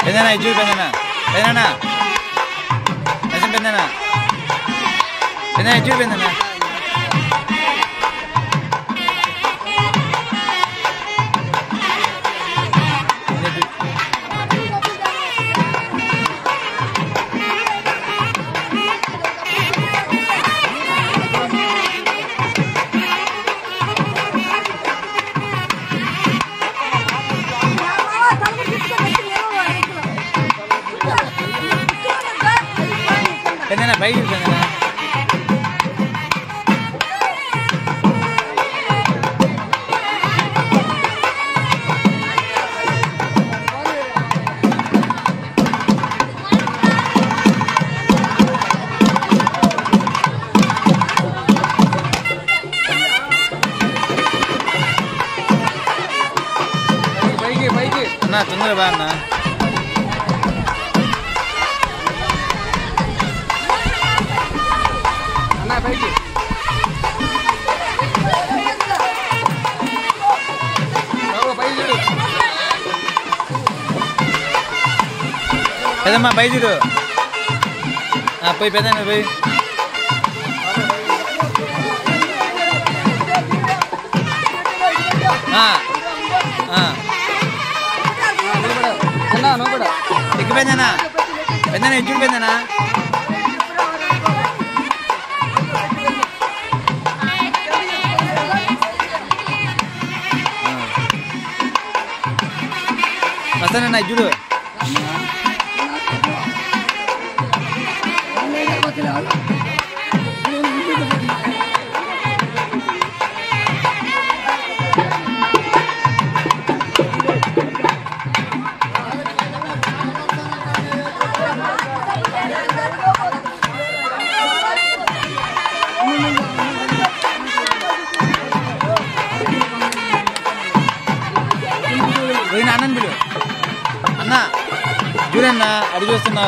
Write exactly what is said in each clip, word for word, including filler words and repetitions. Banana, I do banana. Banana. That's a banana. Banana, I do banana. Banana, baby, banana. Baby, baby. Na, tunggu ban na. Thank you. Pedama bhai juro. Aap bhai pedana bhai. Ha. Ha. Chana no bada. Ek pedana. Pedana ek pedana. Masana naik dulu. Ini anan dulu. Anna, jure na, adu jose na.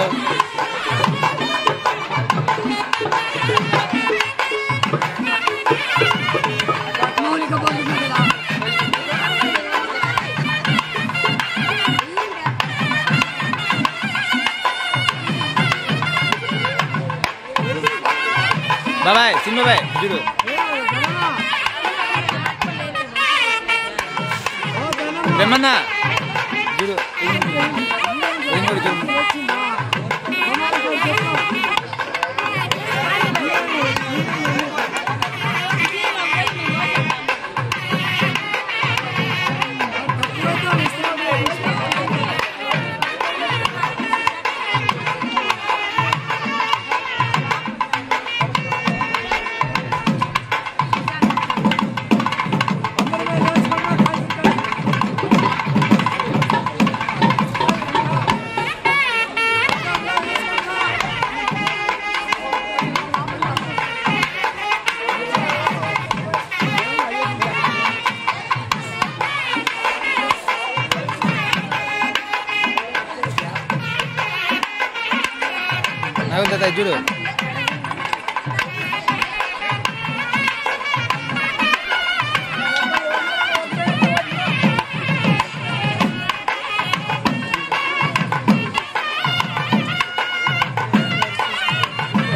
Bye bye, sin bye bye, jure. Bemana. Juru, ini juru. Ayo kita juru.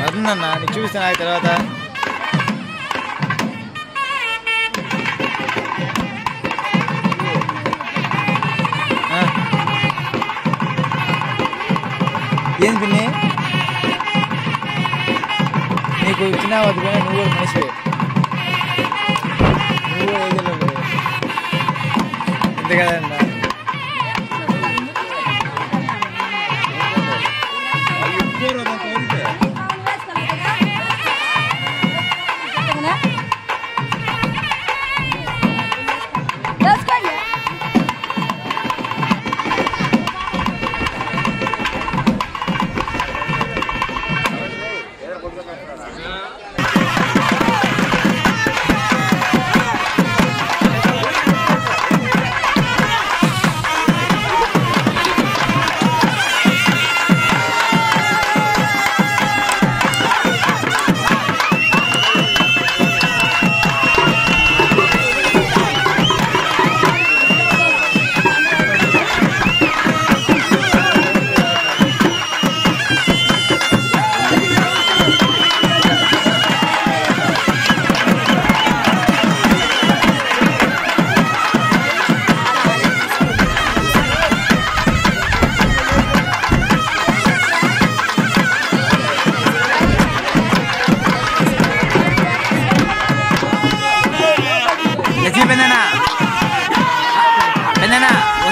Adnan, ni cuci senai terasa. Yang bini. Aku cina waktu mana nunggu macam ni, nunggu aja lah. Ini kan dah. Ayuh kor ada kor ke? Terus kan ya?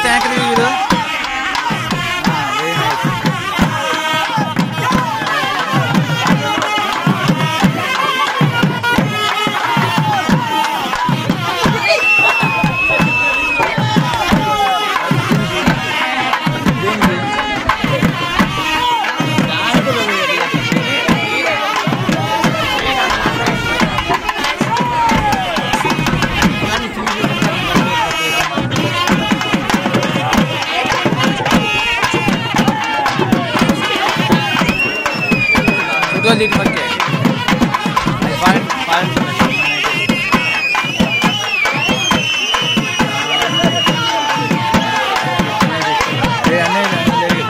much angry you know. Ah, very nice. Lead must get. Find, find. Hey, Anil, Anil, Hey, Nadi.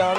यार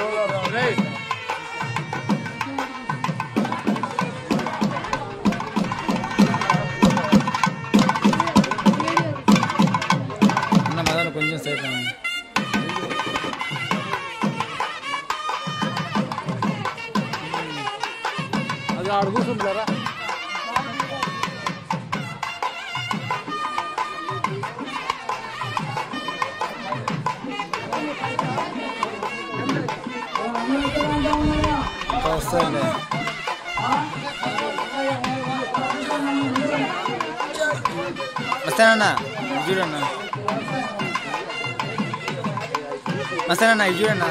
Masana na ijura na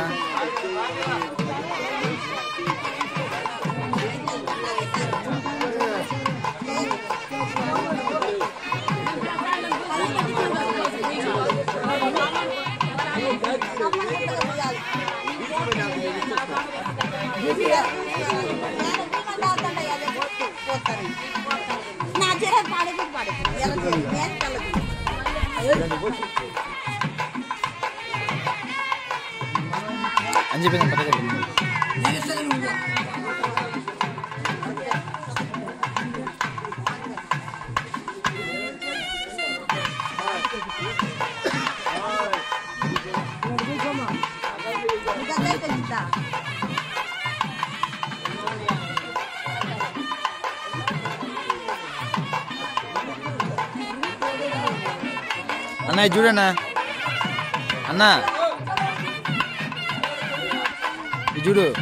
anji bina pata kar Anna jure na Anna Judo.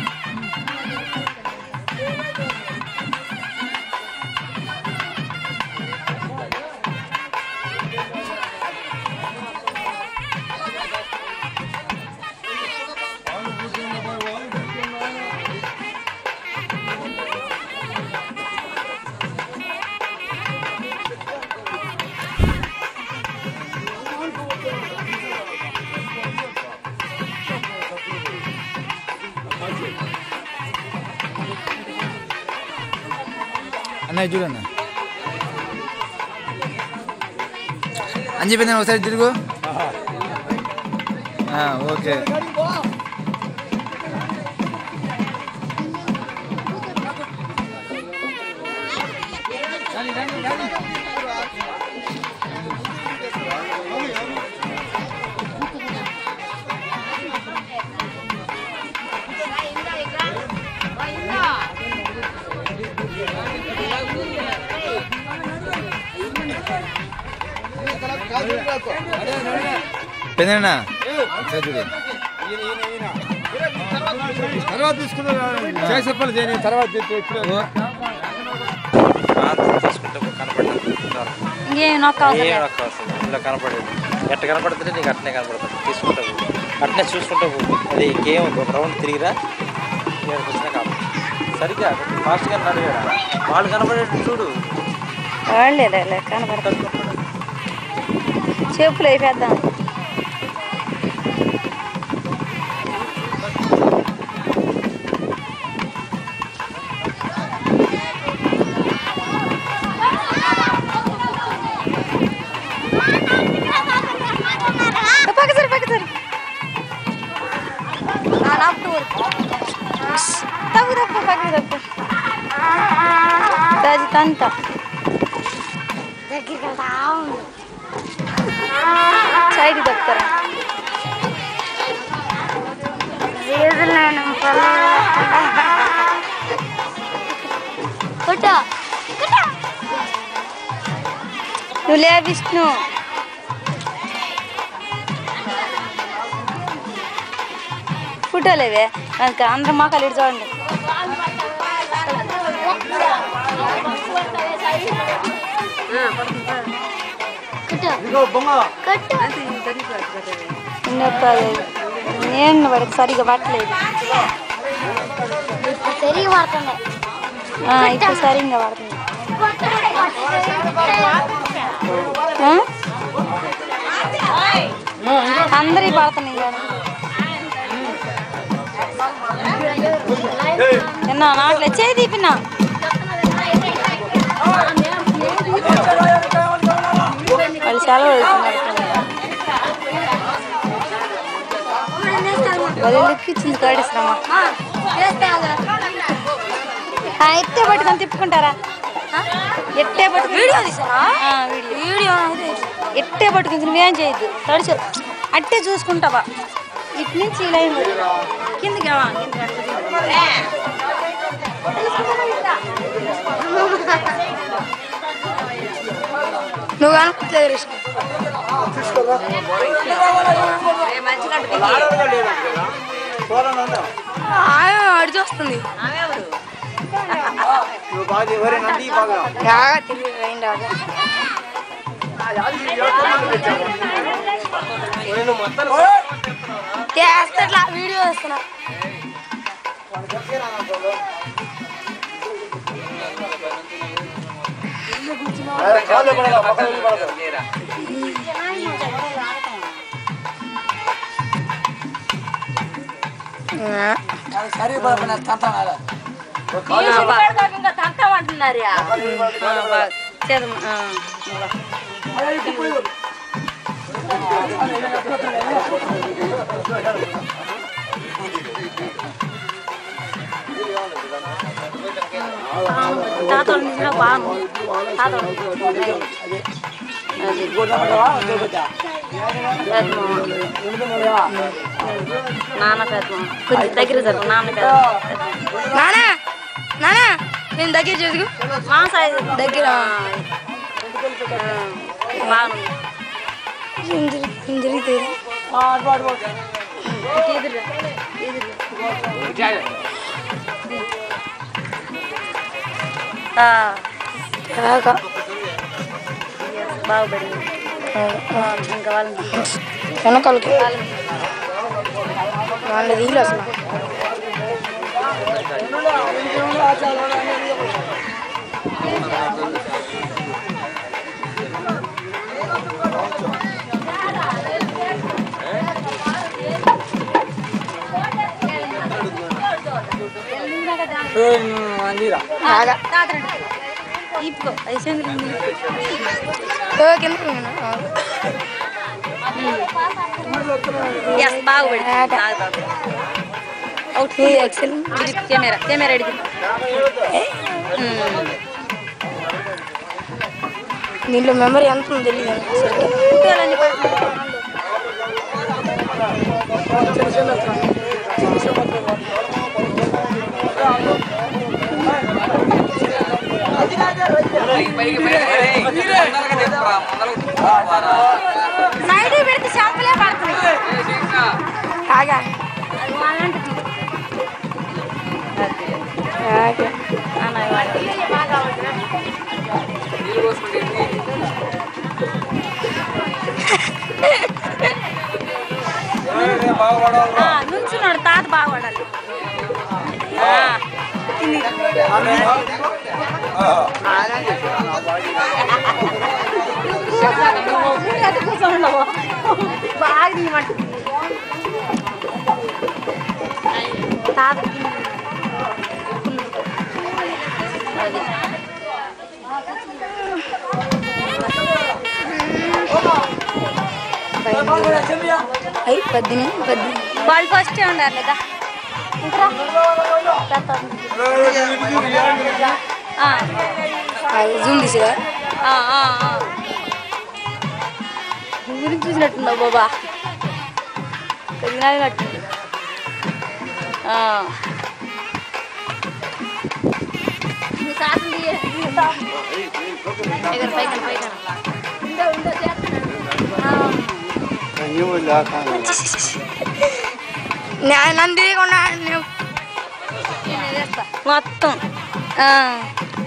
Anjurana. Anji bina usar jirgo. Ah, okay. Penana, Sajuri. Tarwat iskula. Jai sapal jani tarwat jete iskula. Haan, iskula ko karna padta. Ye na kaasa. Ye na kaasa. Illa karna padta. Yatta karna padta ni katne karna padta. Iskula ko. Katne iskula ko. Adi game ko round three ra. Ye kuchna kaam. Sarika, fast karna nahi ra. Ball karna padta chudu. Ball le le karna padta. Chef play padta. Tanta. Take it down. Side doctor. Reason Kutta. Kutta. Nulaya Vishnu. Kutta leve. An andhra ma kalir jondi. నేను వాడికి సరిగా పట్టలేదు ఇప్పుడు సరిగ్గా పడుతుంది అందరి పడుతున్నాయి నిన్న నాట్లు చేదిపినా వాళ్ళు సెలవు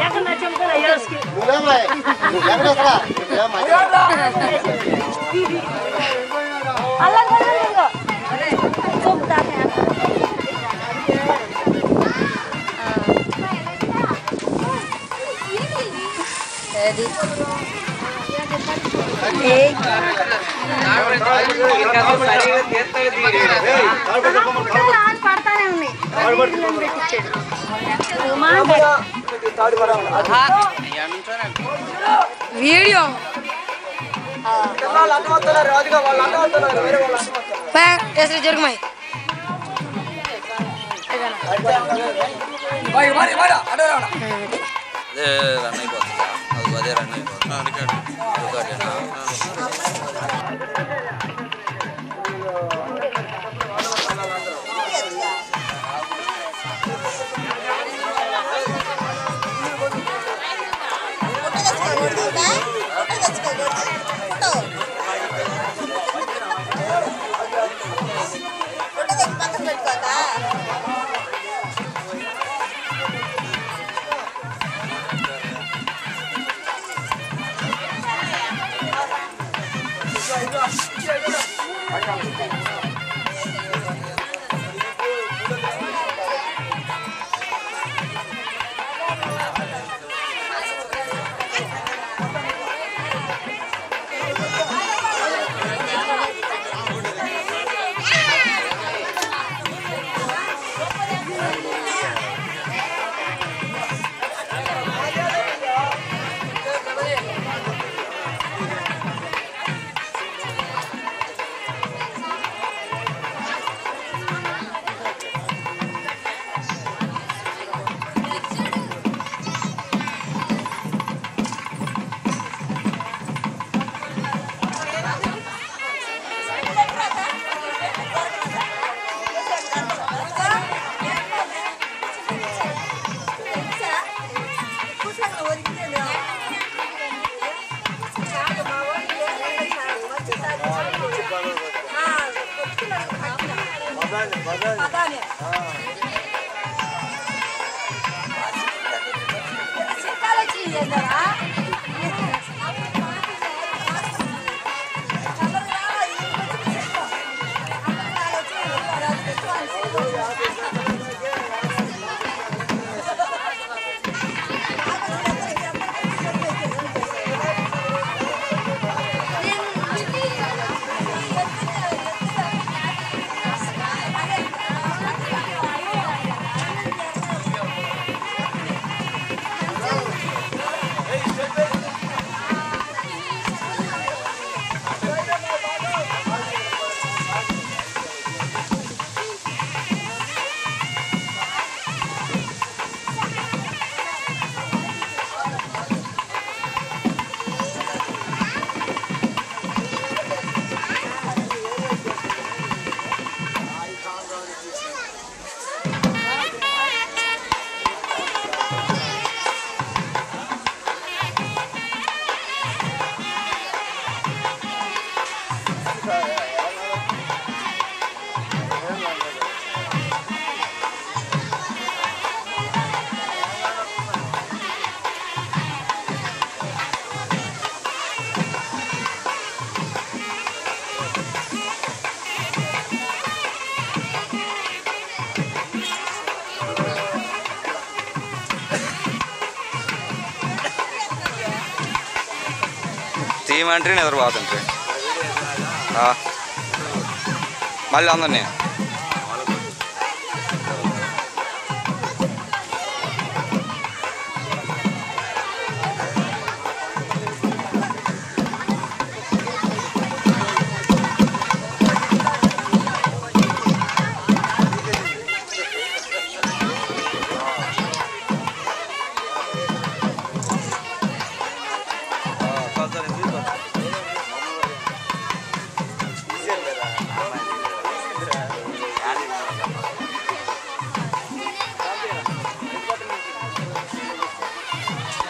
Yakında çamkala yaski. Bulama. Yakında kala. Bulama. Allah koruyor. Çok da ya. Ready. Hey. Video. Country never was country. Ah, Malandane. I'm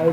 Anna,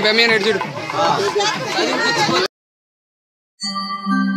be me an edge.